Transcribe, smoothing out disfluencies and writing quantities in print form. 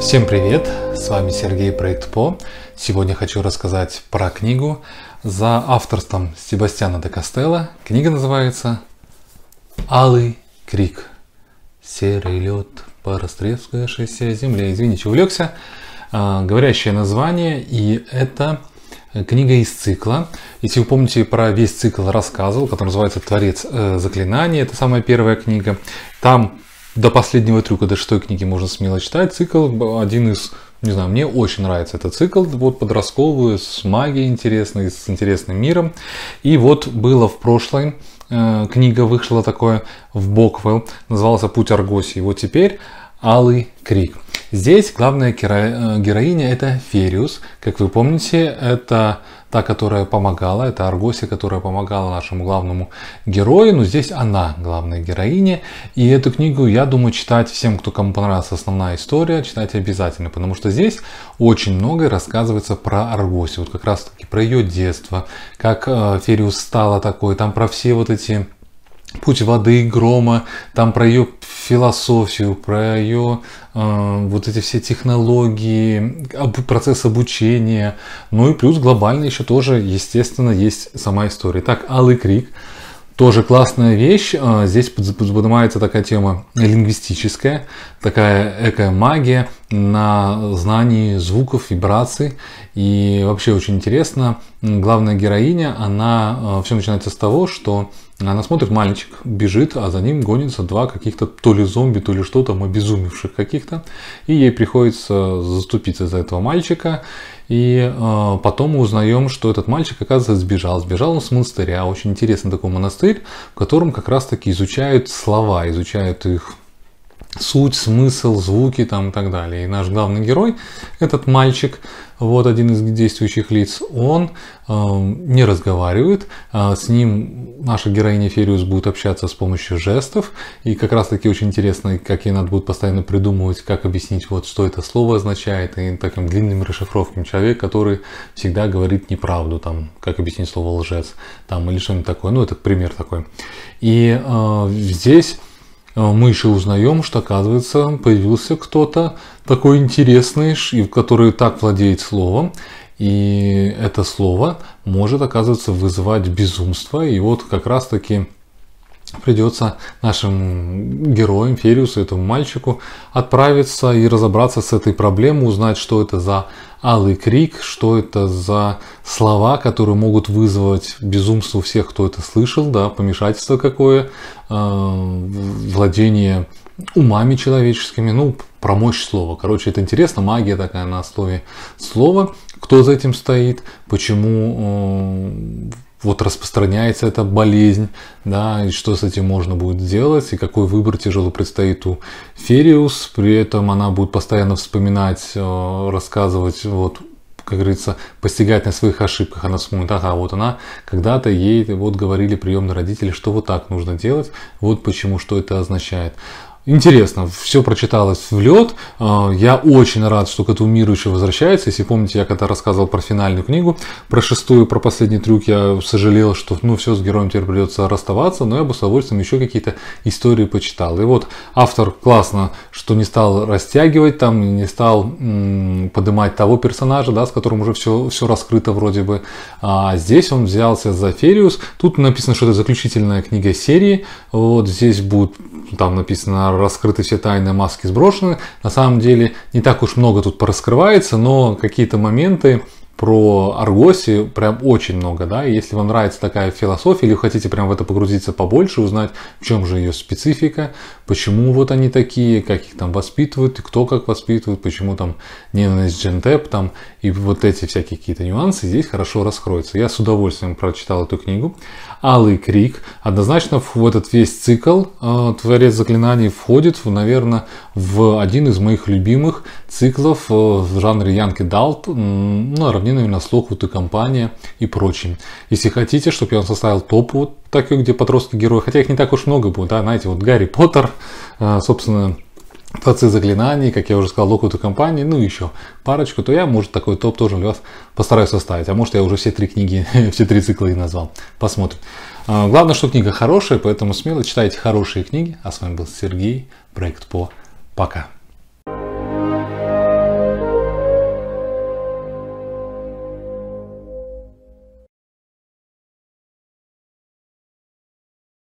Всем привет! С вами Сергей Проект По. Сегодня хочу рассказать про книгу за авторством Себастьяна де Кастелла. Книга называется «Алый крик. Серый лед по растрескавшейся земле». Извините, увлекся. Говорящее название, и это книга из цикла. Если вы помните, про весь цикл рассказывал, который называется «Творец заклинаний». Это самая первая книга. Там до последнего трюка, до шестой книги можно смело читать. Цикл один из, не знаю, мне очень нравится этот цикл. Вот подростковый, с магией интересной, с интересным миром. И вот было в прошлой книга, вышла такое в Боквелл, назывался «Путь Аргоси». И вот теперь «Алый крик». Здесь главная героиня — это Фериус. Как вы помните, это та, которая помогала, это Аргоси, которая помогала нашему главному герою, но здесь она главная героиня. И эту книгу, я думаю, читать всем, кому понравилась основная история, читать обязательно, потому что здесь очень многое рассказывается про Аргоси, вот как раз таки про ее детство, как Фериус стала такой, там про все вот эти путь воды и грома, там про ее философию, про ее вот эти все технологии, процесс обучения, ну и плюс глобально еще тоже, естественно, есть сама история. Так, «Алый крик» тоже классная вещь. Здесь поднимается такая тема лингвистическая, такая эко-магия на знании звуков, вибраций. И вообще очень интересно. Главная героиня, она... Все начинается с того, что она смотрит, мальчик бежит, а за ним гонятся два каких-то то ли зомби, то ли что там, обезумевших каких-то. И ей приходится заступиться за этого мальчика. И потом мы узнаем, что этот мальчик, оказывается, сбежал. Сбежал он с монастыря. Очень интересный такой монастырь, в котором как раз-таки изучают слова, изучают их суть, смысл, звуки там и так далее. И наш главный герой, этот мальчик, вот один из действующих лиц, он не разговаривает. С ним наша героиня Фериус будет общаться с помощью жестов. И как раз таки очень интересно, как ей надо будет постоянно придумывать, как объяснить, вот что это слово означает. И таким длинным расшифровкам человек, который всегда говорит неправду, там, как объяснить слово лжец, там, или что-нибудь такое. Ну, это пример такой. И здесь мы еще узнаем, что, оказывается, появился кто-то такой интересный, который так владеет словом. И это слово может, оказывается, вызывать безумство. И вот как раз-таки придется нашим героям, Фериусу, этому мальчику, отправиться и разобраться с этой проблемой, узнать, что это за алый крик, что это за слова, которые могут вызвать безумство у всех, кто это слышал, да, помешательство какое, владение умами человеческими, ну, про мощь слова. Короче, это интересно, магия такая на основе слова, кто за этим стоит, почему... Вот распространяется эта болезнь, да, и что с этим можно будет делать, и какой выбор тяжело предстоит у Фериус. При этом она будет постоянно вспоминать, рассказывать, вот, как говорится, постигать на своих ошибках. Она вспомнит, ага, вот она, когда-то ей вот говорили приемные родители, что вот так нужно делать, вот почему, что это означает. Интересно, все прочиталось в лед. Я очень рад, что к этому миру еще возвращается. Если помните, я когда рассказывал про финальную книгу, про шестую, про последний трюк, я сожалел, что ну все, с героем теперь придется расставаться, но я бы с удовольствием еще какие-то истории почитал. И вот автор классно, что не стал растягивать, там не стал поднимать того персонажа, да, с которым уже все раскрыто вроде бы. А здесь он взялся за Фериус. Тут написано, что это заключительная книга серии. Вот здесь будет, там написано, раскрыты все тайны, маски сброшены. На самом деле не так уж много тут пораскрывается, но какие-то моменты про Аргоси прям очень много, да, и если вам нравится такая философия, или вы хотите прям в это погрузиться побольше, узнать, в чем же ее специфика, почему вот они такие, как их там воспитывают, и кто как воспитывает, почему там ненависть Джентеп, там, и вот эти всякие какие-то нюансы здесь хорошо раскроются. Я с удовольствием прочитал эту книгу. «Алый крик». Однозначно в этот весь цикл «Творец заклинаний» входит, наверное, в один из моих любимых циклов в жанре Янки Далт, наверное, слух, вот и компания и прочим. Если хотите, чтобы я вам составил топ вот такой, где подростки герои, хотя их не так уж много будет, да, знаете, вот Гарри Поттер, собственно, «Творцы заклинаний», как я уже сказал, «Локвуд и компании», ну еще парочку, то я, может, такой топ тоже для вас постараюсь составить. А может, я уже все три книги, все три цикла и назвал. Посмотрим. Главное, что книга хорошая, поэтому смело читайте хорошие книги. А с вами был Сергей, Проект По. Пока.